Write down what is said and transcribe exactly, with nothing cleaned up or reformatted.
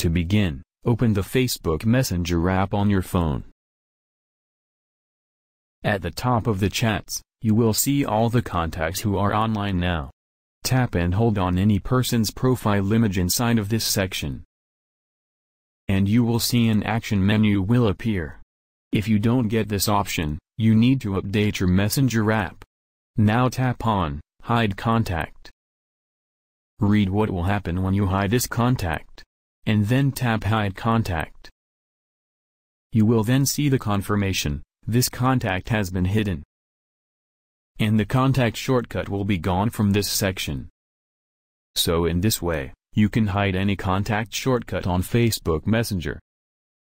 To begin, open the Facebook Messenger app on your phone. At the top of the chats, you will see all the contacts who are online now. Tap and hold on any person's profile image inside of this section, and you will see an action menu will appear. If you don't get this option, you need to update your Messenger app. Now tap on Hide Contact. Read what will happen when you hide this contact, and then tap Hide Contact. You will then see the confirmation, this contact has been hidden, and the contact shortcut will be gone from this section. So in this way, you can hide any contact shortcut on Facebook Messenger.